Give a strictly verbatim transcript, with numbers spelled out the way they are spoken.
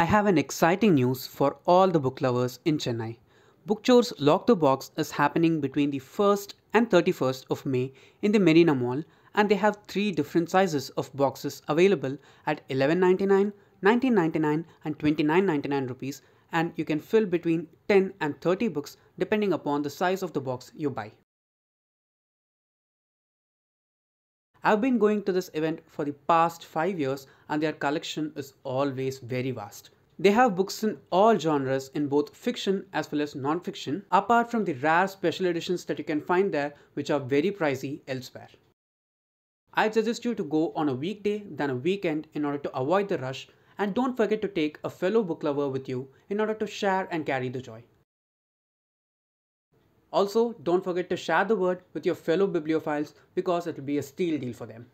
I have an exciting news for all the book lovers in Chennai. Bookchor's Lock the Box is happening between the first and thirty-first of May in the Marina Mall, and they have three different sizes of boxes available at eleven ninety-nine, nineteen ninety-nine and twenty-nine ninety-nine rupees, and you can fill between ten and thirty books depending upon the size of the box you buy. I've been going to this event for the past five years, and their collection is always very vast. They have books in all genres in both fiction as well as non-fiction, apart from the rare special editions that you can find there, which are very pricey elsewhere. I'd suggest you to go on a weekday than a weekend in order to avoid the rush, and don't forget to take a fellow book lover with you in order to share and carry the joy. Also, don't forget to share the word with your fellow bibliophiles, because it will be a steal deal for them.